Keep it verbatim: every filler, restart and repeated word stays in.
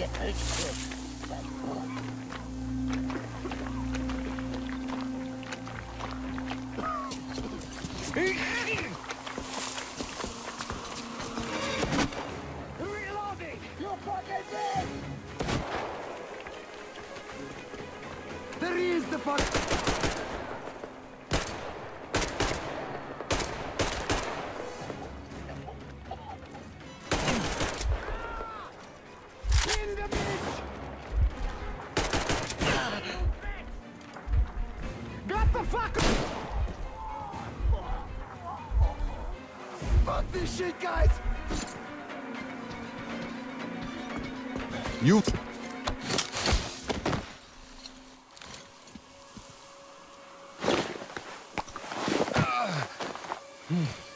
get out quick. Reloading! You're fucking dead! There is the fuck. Fuck this shit, guys! You... Uh. Hmm.